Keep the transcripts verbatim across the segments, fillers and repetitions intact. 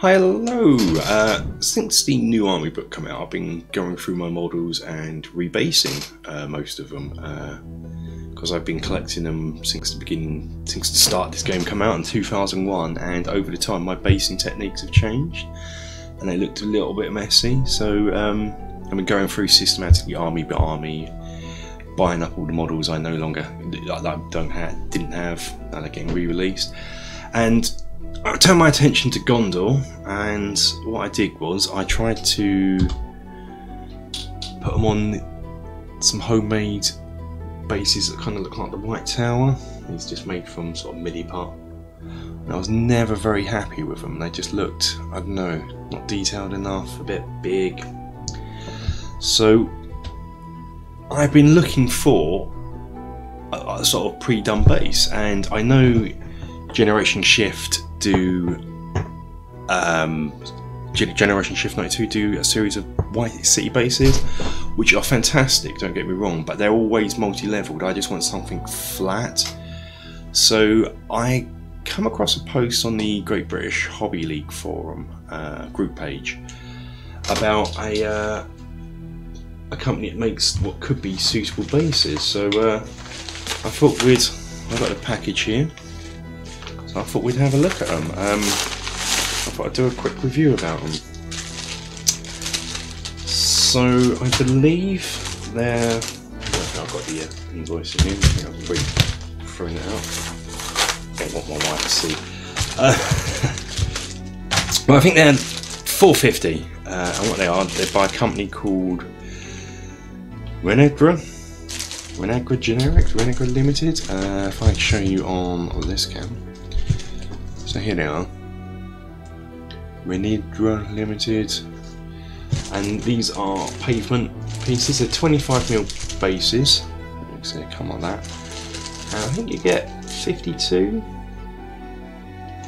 Hello! Uh, since the new army book came out, I've been going through my models and rebasing uh, most of them, because uh, I've been collecting them since the beginning, since the start of this game came out in two thousand one, and over the time my basing techniques have changed and they looked a little bit messy, so um, I've been going through systematically army by army, buying up all the models I no longer I don't have, didn't have, and they're getting re-released. And I turned my attention to Gondor, and what I did was I tried to put them on some homemade bases that kind of look like the White Tower. It's just made from sort of midi part, and I was never very happy with them. They just looked, I don't know, not detailed enough, a bit big. So I've been looking for a, a sort of pre-done base, and I know Generation Shift do um, Generation Shift ninety-two do a series of White City bases, which are fantastic, don't get me wrong, but they're always multi-leveled. I just want something flat. So I come across a post on the Great British Hobby League forum uh, group page about a, uh, a company that makes what could be suitable bases. So uh, I thought we'd, I've got a package here, so I thought we'd have a look at them. Um, I thought I'd do a quick review about them. So I believe they're... I've got the uh, invoice in here. I think I've already thrown it out. I don't want my wife to see. Uh, well, I think they're four fifty, uh, and what they are, they're by a company called Renedra. Renedra Generics, Renedra Limited. Uh, if I can show you on, on this cam. So here they are, Renedra Limited, and these are pavement pieces. They're twenty-five mil bases. It's going to come on that. And I think you get fifty-two,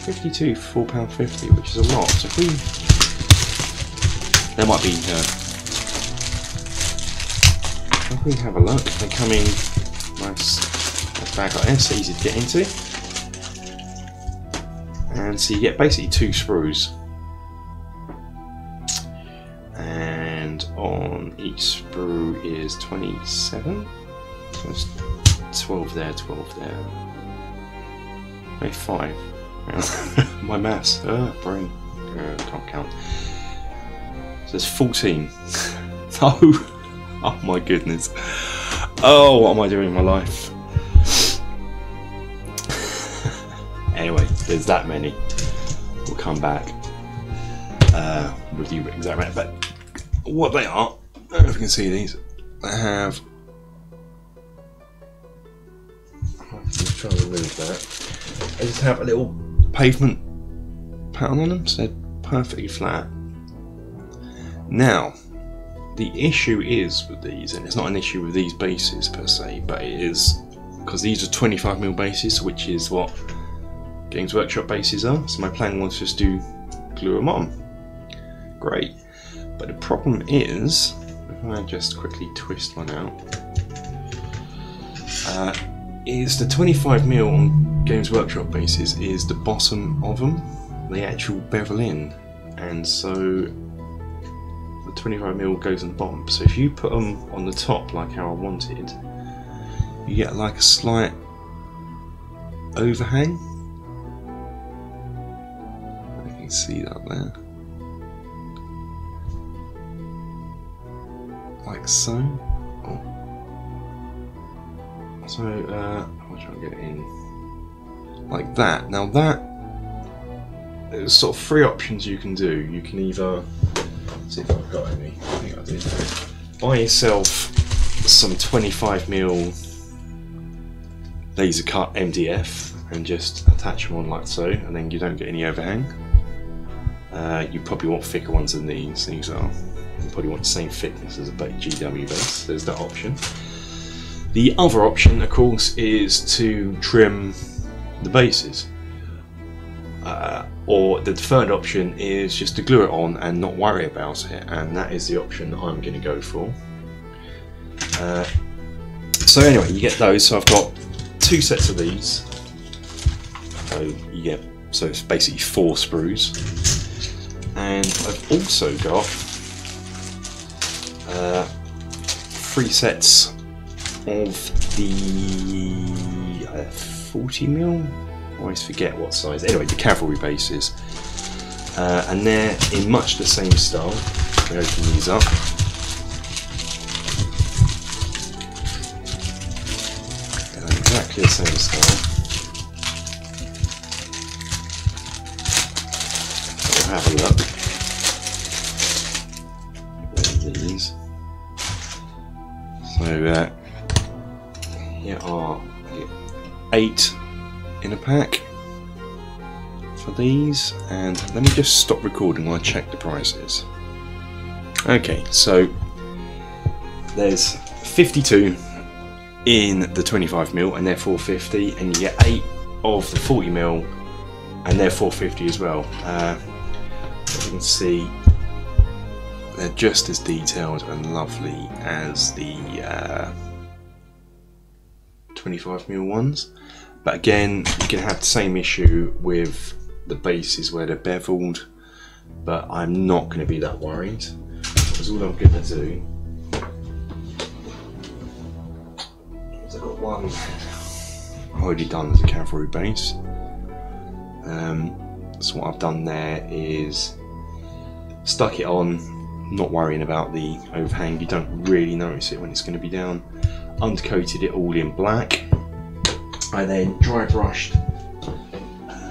fifty-two for four pounds fifty, which is a lot. So if we, there might be. Uh, if we have a look, they come in nice, nice bag like this, easy to get into. And so you get basically two sprues, and on each sprue is twenty-seven, so it's twelve there, twelve there, maybe five. My maths, oh, brain, uh, can't count. So there's fourteen. Oh, oh my goodness. Oh, what am I doing in my life? Anyway, there's that many. We'll come back uh, with you exactly. But what they are, I don't know if you can see these. They have. I'm just trying to remove that. They just have a little pavement pattern on them, so they're perfectly flat. Now, the issue is with these, and it's not an issue with these bases per se, but it is because these are twenty-five mil bases, which is what Games Workshop bases are, so my plan was just to glue them on. Great. But the problem is, if I just quickly twist one out, uh, is the twenty-five mil on Games Workshop bases is the bottom of them, the actual bevel in, and so the twenty-five mil goes on the bottom. So if you put them on the top like how I wanted, you get like a slight overhang. See that there, like so. Oh. So uh, I'll try and get it in like that. Now that there's sort of three options you can do. You can either let's see if I've got any. I think I did. Buy yourself some twenty-five mil laser cut M D F and just attach them on like so, and then you don't get any overhang. Uh, you probably want thicker ones than these. These are. You probably want the same thickness as a G W base. There's that option. The other option, of course, is to trim the bases. Uh, or the third option is just to glue it on and not worry about it. And that is the option that I'm going to go for. Uh, so anyway, you get those. So I've got two sets of these. So you get. So it's basically four sprues. and I've also got uh, three sets of the uh, forty mil, I always forget what size, anyway, the cavalry bases, uh, and they're in much the same style. Let me open these up. They're exactly the same style. Have a look. These. So uh, here are eight in a pack for these, and let me just stop recording while I check the prices. Okay, so there's fifty-two in the twenty-five mil, and they're four fifty, and you get eight of the forty mil, and they're four fifty as well. Uh, You can see they're just as detailed and lovely as the uh, twenty-five mil ones, but again you can have the same issue with the bases where they're beveled, but I'm not going to be that worried, because all I'm going to do is I've got one already done as a cavalry base. Um, so what I've done there is stuck it on, not worrying about the overhang. You don't really notice it when it's going to be down. Undercoated it all in black. I then dry brushed uh,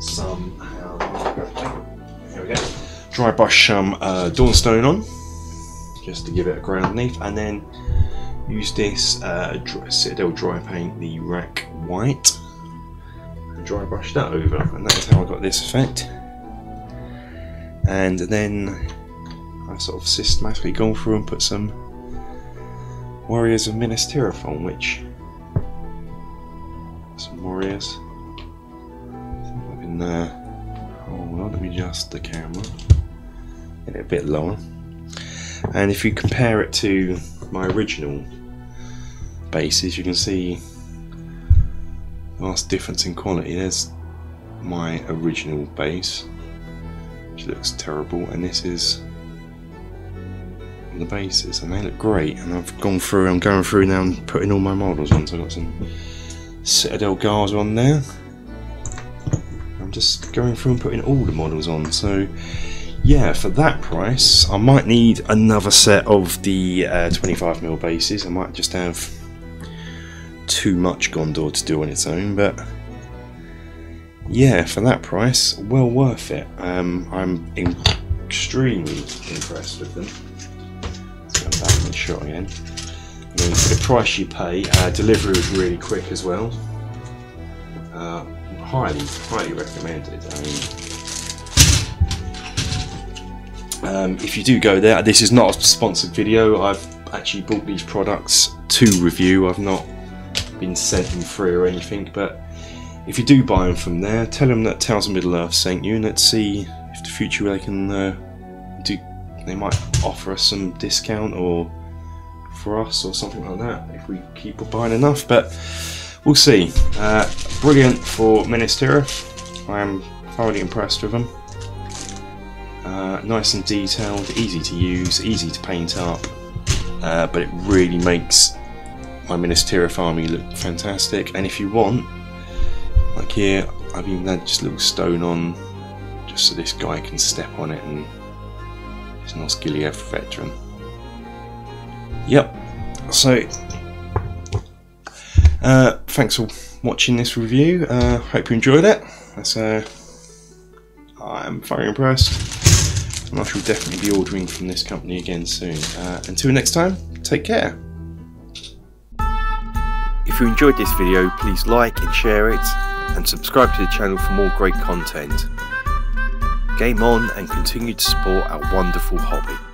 some. Here we go. Dry brush some uh, Dawnstone on, just to give it a ground underneath, and then use this uh, dry, Citadel dry paint, the rack white. Dry brush that over, and that's how I got this effect. And then I sort of systematically gone through and put some Warriors of Minas Tirith on, which some warriors. I think I've been there. Hold on, let me adjust the camera. Get it a bit lower. And if you compare it to my original bases, you can see vast difference in quality. There's my original base, which looks terrible, and this is the bases, and they look great. And I've gone through, I'm going through now and putting all my models on. So I've got some Citadel Guards on there. I'm just going through and putting all the models on. So yeah, for that price, I might need another set of the uh, twenty-five mil bases. I might just have too much Gondor to do on its own, but yeah, for that price, well worth it. Um, I'm in extremely impressed with them. Let's go back and shot again. I mean, for the price you pay, uh, delivery was really quick as well. Uh, highly, highly recommended. I mean, um, if you do go there, this is not a sponsored video. I've actually bought these products to review. I've not been sent them free or anything, but if you do buy them from there, tell them that Tales of Middle Earth sent you, and let's see if in the future they can uh, do. They might offer us some discount or for us or something like that if we keep buying enough. But we'll see. Uh, brilliant for Minas Tirith. I am thoroughly impressed with them. Uh, nice and detailed, easy to use, easy to paint up, uh, but it really makes my Minas Tirith army looked fantastic. And if you want, like here, I've even had just a little stone on, just so this guy can step on it, and it's an Osgiliath veteran. Yep, so uh, thanks for watching this review. Uh, hope you enjoyed it. That's, uh, I'm very impressed, and I shall definitely be ordering from this company again soon. Uh, until next time, take care. If you enjoyed this video, please like and share it, and subscribe to the channel for more great content. Game on and continue to support our wonderful hobby.